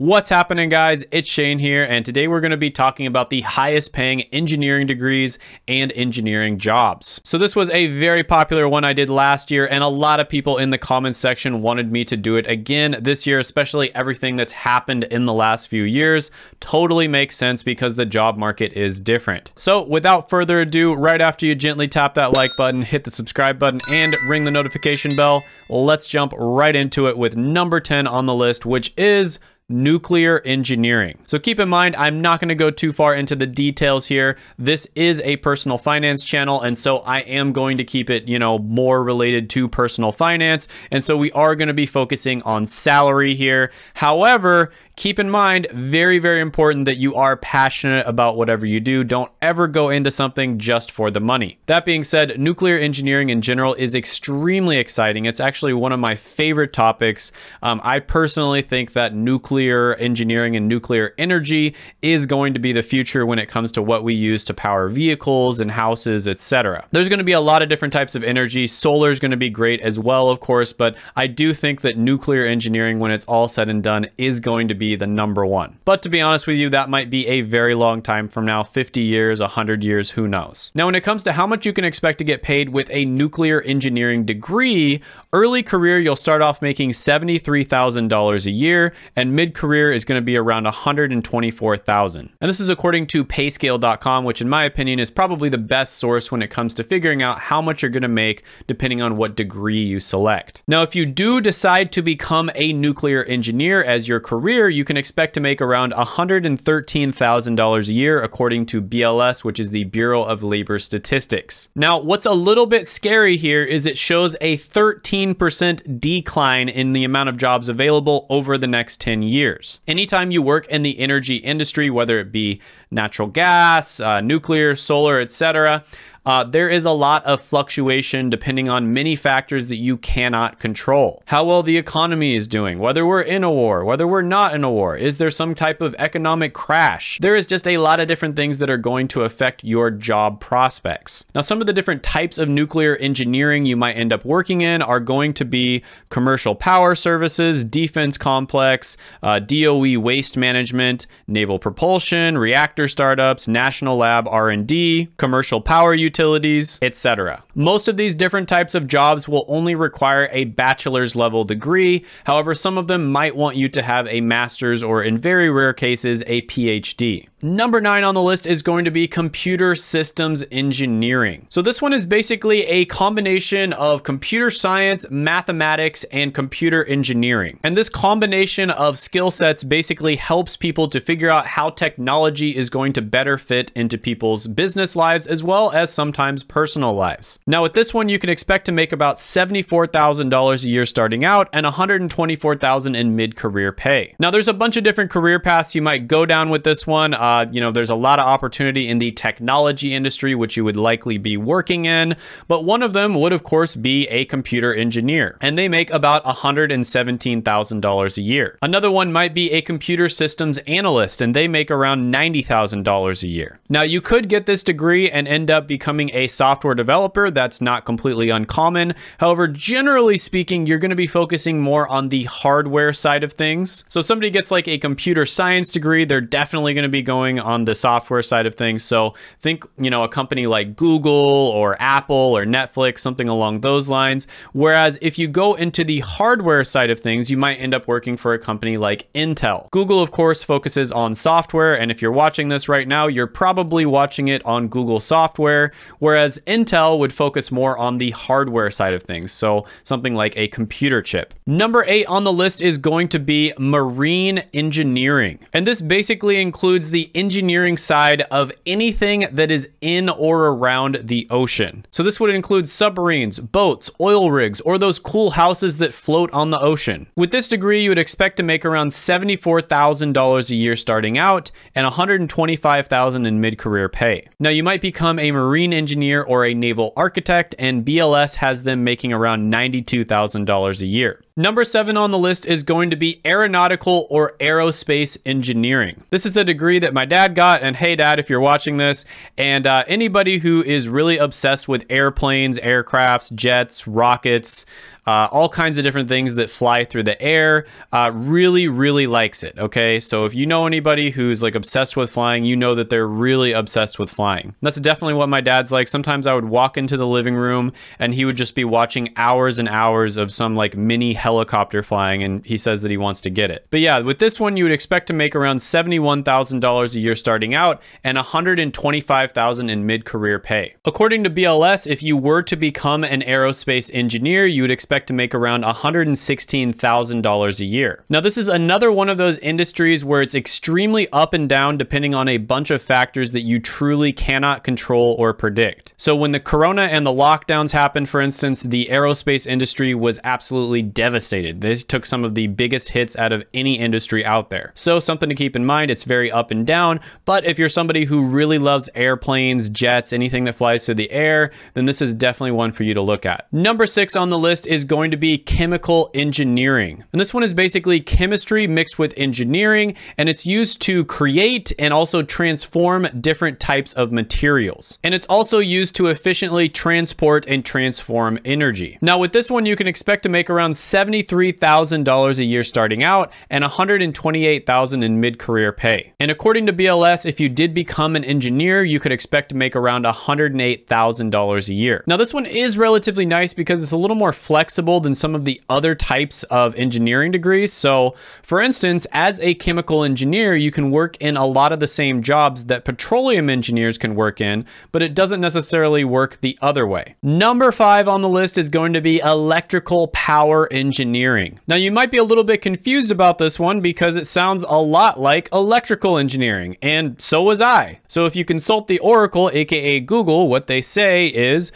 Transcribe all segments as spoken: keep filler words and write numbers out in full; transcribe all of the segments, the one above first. What's happening, guys? It's Shane here, and today we're going to be talking about the highest paying engineering degrees and engineering jobs. So this was a very popular one I did last year, and a lot of people in the comments section wanted me to do it again this year, especially everything that's happened in the last few years. Totally makes sense because the job market is different. So without further ado, right after you gently tap that like button, hit the subscribe button, and ring the notification bell, let's jump right into it with number ten on the list, which is nuclear engineering. So keep in mind, I'm not going to go too far into the details here. This is a personal finance channel, and so I am going to keep it, you know, more related to personal finance. And so we are going to be focusing on salary here. However, keep in mind, very, very important that you are passionate about whatever you do. Don't ever go into something just for the money. That being said, nuclear engineering in general is extremely exciting. It's actually one of my favorite topics. Um, I personally think that nuclear engineering and nuclear energy is going to be the future when it comes to what we use to power vehicles and houses, et cetera. There's going to be a lot of different types of energy. Solar is going to be great as well, of course, but I do think that nuclear engineering, when it's all said and done, is going to be the number one. But to be honest with you, that might be a very long time from now, fifty years, one hundred years, who knows? Now, when it comes to how much you can expect to get paid with a nuclear engineering degree, early career, you'll start off making seventy-three thousand dollars a year, and mid-career is going to be around one hundred twenty-four thousand dollars. And this is according to pay scale dot com, which in my opinion is probably the best source when it comes to figuring out how much you're going to make depending on what degree you select. Now, if you do decide to become a nuclear engineer as your career, you can expect to make around one hundred thirteen thousand dollars a year, according to B L S, which is the Bureau of Labor Statistics. Now, what's a little bit scary here is it shows a thirteen percent decline in the amount of jobs available over the next ten years. Anytime you work in the energy industry, whether it be natural gas, uh, nuclear, solar, et cetera, Uh, there is a lot of fluctuation depending on many factors that you cannot control. How well the economy is doing, whether we're in a war, whether we're not in a war, is there some type of economic crash? There is just a lot of different things that are going to affect your job prospects. Now, some of the different types of nuclear engineering you might end up working in are going to be commercial power services, defense complex, uh, D O E waste management, naval propulsion, reactor startups, national lab R and D, commercial power utilities, utilities, et cetera. Most of these different types of jobs will only require a bachelor's level degree. However, some of them might want you to have a master's or, in very rare cases, a P H D. Number nine on the list is going to be computer systems engineering. So this one is basically a combination of computer science, mathematics, and computer engineering. And this combination of skill sets basically helps people to figure out how technology is going to better fit into people's business lives as well as sometimes personal lives. Now, with this one, you can expect to make about seventy-four thousand dollars a year starting out and one hundred twenty-four thousand dollars in mid-career pay. Now, there's a bunch of different career paths you might go down with this one. Uh, Uh, you know, there's a lot of opportunity in the technology industry, which you would likely be working in, but one of them would, of course, be a computer engineer, and they make about one hundred seventeen thousand dollars a year. Another one might be a computer systems analyst, and they make around ninety thousand dollars a year. Now, you could get this degree and end up becoming a software developer. That's not completely uncommon. However, generally speaking, you're going to be focusing more on the hardware side of things. So somebody gets like a computer science degree, they're definitely going to be going on the software side of things. So think, you know, a company like Google or Apple or Netflix, something along those lines. Whereas if you go into the hardware side of things, you might end up working for a company like Intel. Google, of course, focuses on software. And if you're watching this right now, you're probably watching it on Google software, whereas Intel would focus more on the hardware side of things. So something like a computer chip. Number eight on the list is going to be marine engineering. And this basically includes the engineering side of anything that is in or around the ocean. So this would include submarines, boats, oil rigs, or those cool houses that float on the ocean. With this degree, you would expect to make around seventy-four thousand dollars a year starting out and one hundred twenty-five thousand dollars in mid-career pay. Now, you might become a marine engineer or a naval architect, and B L S has them making around ninety-two thousand dollars a year. Number seven on the list is going to be aeronautical or aerospace engineering. This is the degree that my dad got, and hey dad, if you're watching this, and uh, anybody who is really obsessed with airplanes, aircrafts, jets, rockets, Uh, all kinds of different things that fly through the air, uh, really, really likes it, okay? So if you know anybody who's like obsessed with flying, you know that they're really obsessed with flying. That's definitely what my dad's like. Sometimes I would walk into the living room and he would just be watching hours and hours of some like mini helicopter flying, and he says that he wants to get it. But yeah, with this one, you would expect to make around seventy-one thousand dollars a year starting out and one hundred twenty-five thousand dollars in mid-career pay. According to B L S, if you were to become an aerospace engineer, you would expect to make around one hundred sixteen thousand dollars a year. Now, this is another one of those industries where it's extremely up and down depending on a bunch of factors that you truly cannot control or predict. So when the corona and the lockdowns happened, for instance, the aerospace industry was absolutely devastated. This took some of the biggest hits out of any industry out there. So something to keep in mind, it's very up and down, but if you're somebody who really loves airplanes, jets, anything that flies through the air, then this is definitely one for you to look at. Number six on the list is going to be chemical engineering. And this one is basically chemistry mixed with engineering, and it's used to create and also transform different types of materials. And it's also used to efficiently transport and transform energy. Now with this one, you can expect to make around seventy-three thousand dollars a year starting out and one hundred twenty-eight thousand dollars in mid-career pay. And according to B L S, if you did become an engineer, you could expect to make around one hundred eight thousand dollars a year. Now this one is relatively nice because it's a little more flexible flexible than some of the other types of engineering degrees. So for instance, as a chemical engineer, you can work in a lot of the same jobs that petroleum engineers can work in, but it doesn't necessarily work the other way. Number five on the list is going to be electrical power engineering. Now you might be a little bit confused about this one because it sounds a lot like electrical engineering, and so was I. So if you consult the Oracle, aka Google, what they say is,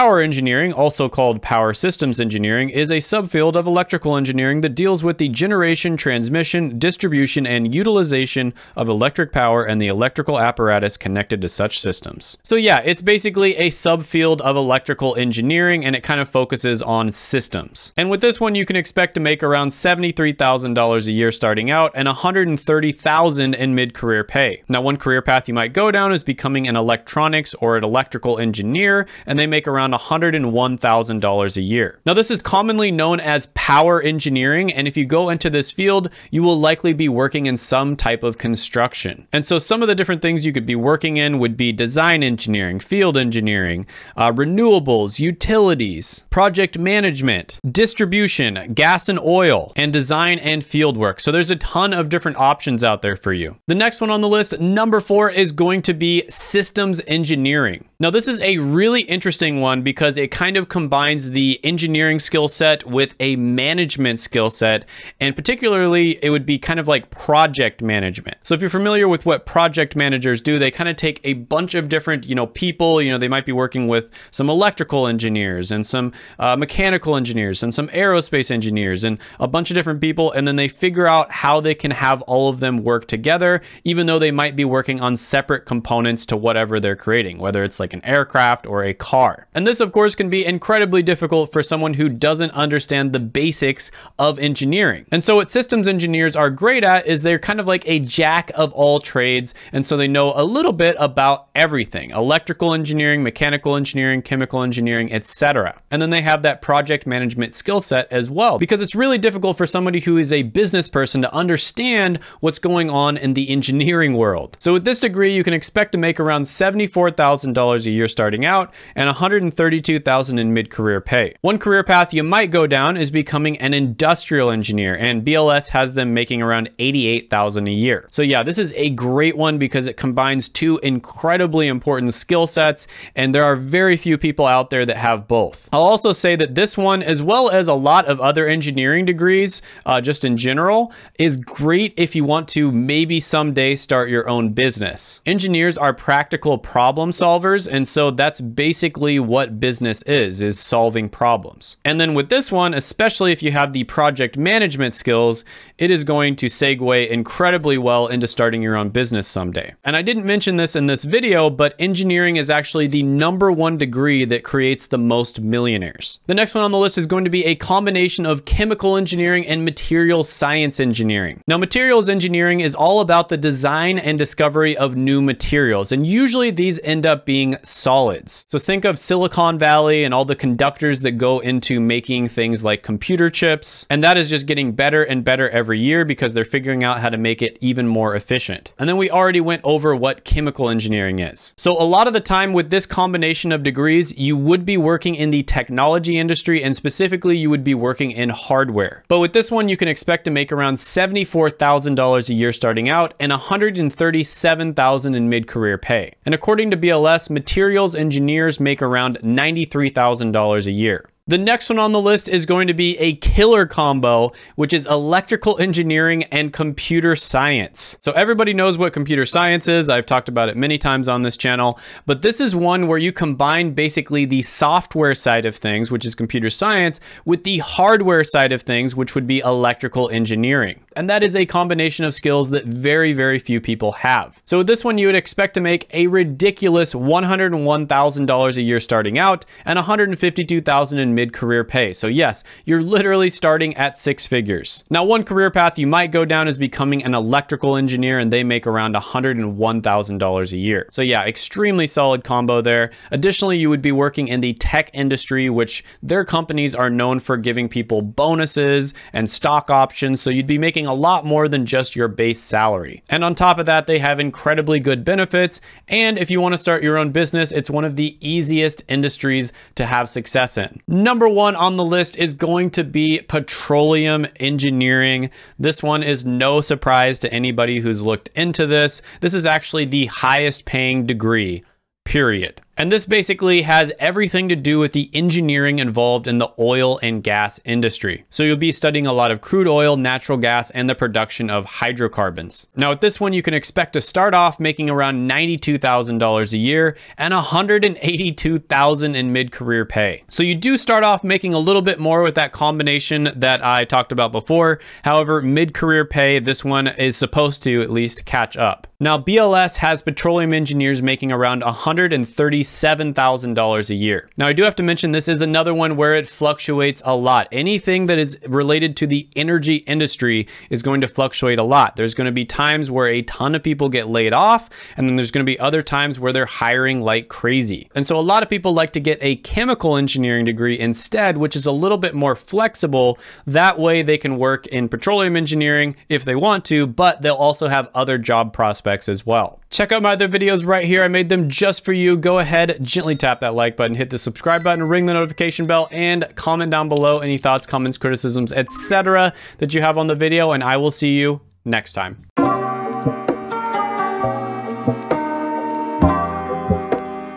power engineering, also called power systems engineering, is a subfield of electrical engineering that deals with the generation, transmission, distribution, and utilization of electric power and the electrical apparatus connected to such systems. So yeah, it's basically a subfield of electrical engineering, and it kind of focuses on systems. And with this one, you can expect to make around seventy-three thousand dollars a year starting out and one hundred thirty thousand dollars in mid-career pay. Now, one career path you might go down is becoming an electronics or an electrical engineer, and they make around around one hundred one thousand dollars a year. Now this is commonly known as power engineering, and if you go into this field, you will likely be working in some type of construction. And so some of the different things you could be working in would be design engineering, field engineering, uh, renewables, utilities, project management, distribution, gas and oil, and design and field work. So there's a ton of different options out there for you. The next one on the list, number four, is going to be systems engineering. Now this is a really interesting one because it kind of combines the engineering skill set with a management skill set, and particularly it would be kind of like project management. So if you're familiar with what project managers do, they kind of take a bunch of different, you know, people, you know, they might be working with some electrical engineers and some uh, mechanical engineers and some aerospace engineers and a bunch of different people, and then they figure out how they can have all of them work together, even though they might be working on separate components to whatever they're creating, whether it's like an aircraft or a car. And this, of course, can be incredibly difficult for someone who doesn't understand the basics of engineering. And so what systems engineers are great at is they're kind of like a jack of all trades. And so they know a little bit about everything: electrical engineering, mechanical engineering, chemical engineering, et cetera. And then they have that project management skill set as well, because it's really difficult for somebody who is a business person to understand what's going on in the engineering world. So with this degree, you can expect to make around seventy-four thousand dollars a year starting out and one hundred thirty-two thousand dollars in mid-career pay. One career path you might go down is becoming an industrial engineer, and B L S has them making around eighty-eight thousand dollars a year. So yeah, this is a great one because it combines two incredibly important skill sets, and there are very few people out there that have both. I'll also say that this one, as well as a lot of other engineering degrees, uh, just in general, is great if you want to maybe someday start your own business. Engineers are practical problem solvers, and so that's basically what business is, is solving problems. And then with this one, especially if you have the project management skills, it is going to segue incredibly well into starting your own business someday. And I didn't mention this in this video, but engineering is actually the number one degree that creates the most millionaires. The next one on the list is going to be a combination of chemical engineering and material science engineering. Now, materials engineering is all about the design and discovery of new materials, and usually these end up being solids. So think of Silicon Valley and all the conductors that go into making things like computer chips, and that is just getting better and better every year because they're figuring out how to make it even more efficient. And then we already went over what chemical engineering is. So a lot of the time with this combination of degrees, you would be working in the technology industry, and specifically you would be working in hardware. But with this one, you can expect to make around seventy-four thousand dollars a year starting out and one hundred thirty-seven thousand dollars in mid-career pay. And according to B L S, materials engineers make around ninety-three thousand dollars a year. The next one on the list is going to be a killer combo, which is electrical engineering and computer science. So everybody knows what computer science is. I've talked about it many times on this channel, but this is one where you combine basically the software side of things, which is computer science, with the hardware side of things, which would be electrical engineering. And that is a combination of skills that very, very few people have. So with this one, you would expect to make a ridiculous one hundred one thousand dollars a year starting out and one hundred fifty-two thousand dollars in mid-career pay. So yes, you're literally starting at six figures. Now, one career path you might go down is becoming an electrical engineer, and they make around one hundred one thousand dollars a year. So yeah, extremely solid combo there. Additionally, you would be working in the tech industry, which their companies are known for giving people bonuses and stock options. So you'd be making a lot more than just your base salary. And on top of that, they have incredibly good benefits. And if you want to start your own business, it's one of the easiest industries to have success in. Number one on the list is going to be petroleum engineering. This one is no surprise to anybody who's looked into this. This is actually the highest paying degree, period. And this basically has everything to do with the engineering involved in the oil and gas industry. So you'll be studying a lot of crude oil, natural gas, and the production of hydrocarbons. Now with this one, you can expect to start off making around ninety-two thousand dollars a year and one hundred eighty-two thousand dollars in mid-career pay. So you do start off making a little bit more with that combination that I talked about before. However, mid-career pay, this one is supposed to at least catch up. Now B L S has petroleum engineers making around one hundred thirty-seven thousand dollars a year. Now I do have to mention this is another one where it fluctuates a lot. Anything that is related to the energy industry is going to fluctuate a lot. There's going to be times where a ton of people get laid off, and then there's going to be other times where they're hiring like crazy. And so a lot of people like to get a chemical engineering degree instead, which is a little bit more flexible. That way they can work in petroleum engineering if they want to, but they'll also have other job prospects as well. Check out my other videos right here. I made them just for you. Go ahead, gently tap that like button, hit the subscribe button, ring the notification bell, and comment down below any thoughts, comments, criticisms, et cetera that you have on the video, and I will see you next time.